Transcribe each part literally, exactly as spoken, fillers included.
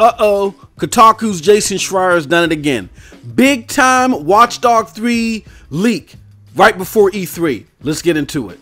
Uh-oh, Kotaku's Jason Schreier has done it again. Big time Watch Dogs three leak right before E three. Let's get into it.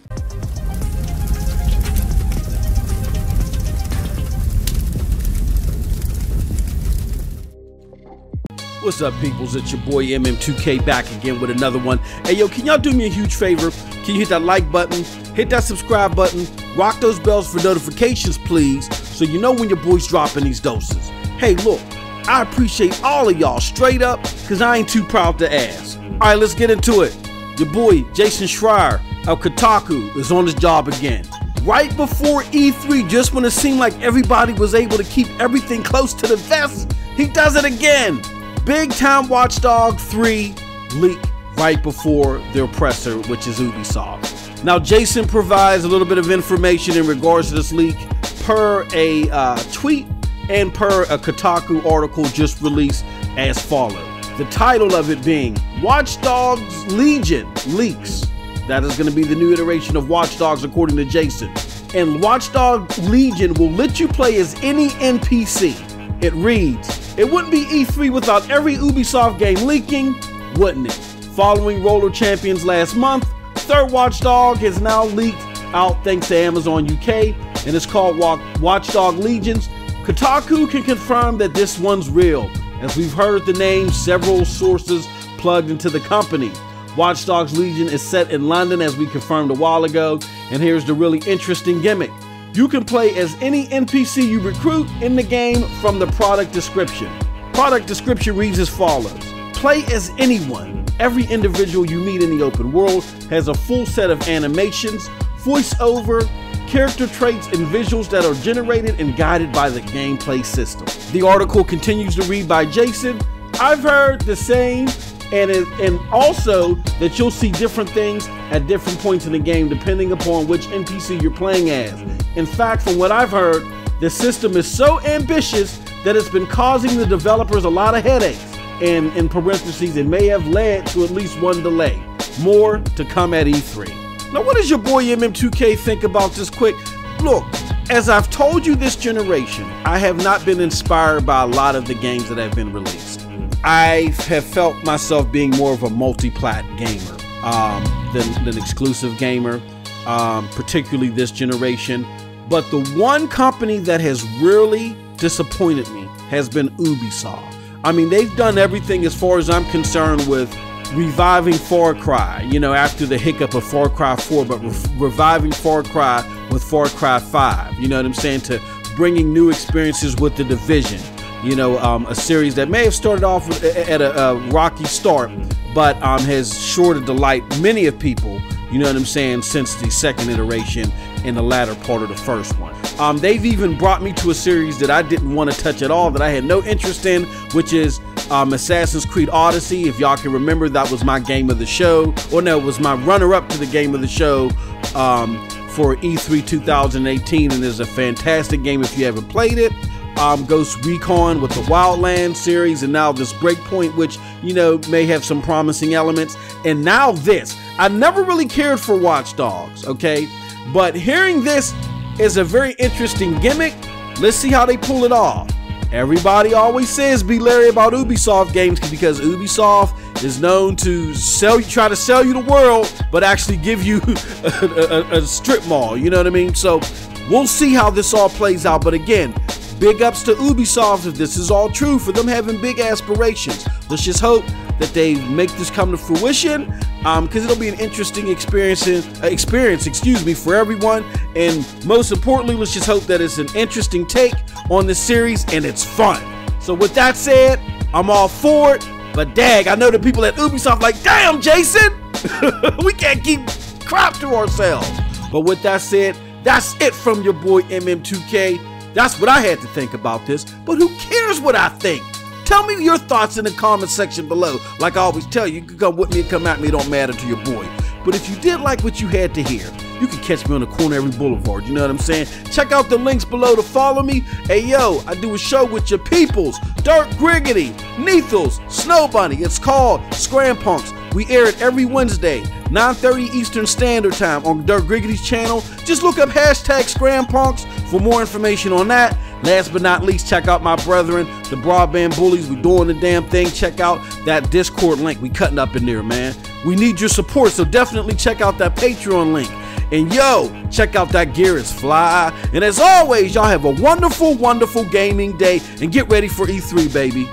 What's up, peoples? It's your boy M M two K back again with another one. Hey, yo, can y'all do me a huge favor? Can you hit that like button? Hit that subscribe button. Rock those bells for notifications, please, so you know when your boy's dropping these doses. Hey, look, I appreciate all of y'all straight up, because I ain't too proud to ask. All right, let's get into it. Your boy, Jason Schreier of Kotaku, is on his job again. Right before E three, just when it seemed like everybody was able to keep everything close to the vest, he does it again. Big time Watch Dogs three leak right before their presser, which is Ubisoft. Now, Jason provides a little bit of information in regards to this leak per a uh, tweet and per a Kotaku article just released as follows. The title of it being Watch Dogs Legion Leaks. That is going to be the new iteration of Watch Dogs, according to Jason. And Watch Dogs Legion will let you play as any N P C. It reads, it wouldn't be E three without every Ubisoft game leaking, wouldn't it? Following Roller Champions last month, third Watch Dogs has now leaked out thanks to Amazon U K, and it's called Watch Dogs Legions. Kotaku can confirm that this one's real, as we've heard the name several sources plugged into the company. Watch Dogs Legion is set in London, as we confirmed a while ago, and here's the really interesting gimmick. You can play as any N P C you recruit in the game from the product description. Product description reads as follows. Play as anyone. Every individual you meet in the open world has a full set of animations, voiceover, character traits, and visuals that are generated and guided by the gameplay system. The article continues to read by Jason. I've heard the same, and, it, and also that you'll see different things at different points in the game depending upon which N P C you're playing as. In fact, from what I've heard, the system is so ambitious that it's been causing the developers a lot of headaches, and in parentheses, it may have led to at least one delay. More to come at E three. Now, what does your boy M M two K think about this quick? Look, as I've told you this generation, I have not been inspired by a lot of the games that have been released. I have felt myself being more of a multi-plat gamer um, than, than exclusive gamer, um, particularly this generation. But the one company that has really disappointed me has been Ubisoft. I mean, they've done everything as far as I'm concerned with reviving Far Cry, you know, after the hiccup of Far Cry four, but re reviving Far Cry with Far Cry five, you know what I'm saying, to bringing new experiences with The Division, you know, um, a series that may have started off with, at a, a rocky start, but um, has sure to delight many of people, you know what I'm saying, since the second iteration and the latter part of the first one. Um, they've even brought me to a series that I didn't want to touch at all, that I had no interest in, which is um, Assassin's Creed Odyssey. If y'all can remember, that was my game of the show, or no, it was my runner-up to the game of the show um, for E three two thousand eighteen, and it's a fantastic game if you haven't played it. Um, Ghost Recon with the Wildlands series, and now this Breakpoint, which, you know, may have some promising elements. And now this. I never really cared for Watch Dogs, okay? But hearing this is a very interesting gimmick. Let's see how they pull it off. Everybody always says be leery about Ubisoft games because Ubisoft is known to sell you, try to sell you the world, but actually give you a, a, a strip mall, you know what I mean? So we'll see how this all plays out. But again, big ups to Ubisoft if this is all true, for them having big aspirations. Let's just hope that they make this come to fruition, um, because it'll be an interesting experience, uh, experience, excuse me, for everyone. And most importantly, let's just hope that it's an interesting take on the series and it's fun. So with that said, I'm all for it. But dag, I know the people at Ubisoft like, damn, Jason, we can't keep crap to ourselves. But with that said, that's it from your boy M M two K. That's what I had to think about this, but who cares what I think? Tell me your thoughts in the comment section below. Like I always tell you, you can come with me and come at me, it don't matter to your boy. But if you did like what you had to hear, you can catch me on the corner of every boulevard, you know what I'm saying? Check out the links below to follow me. Hey yo, I do a show with your peoples, Dirt Griggity, Neathos, Snow Bunny. It's called Scram Punks. We air it every Wednesday, nine thirty Eastern Standard Time on Dirt Griggity's channel. Just look up hashtag Scram Punks for more information on that. Last but not least, check out my brethren, the Broadband Bullies. We doing the damn thing. Check out that Discord link. We cutting up in there, man. We need your support, so definitely check out that Patreon link. And yo, check out that gear, it's fly. And as always, y'all have a wonderful, wonderful gaming day, and get ready for E three, baby.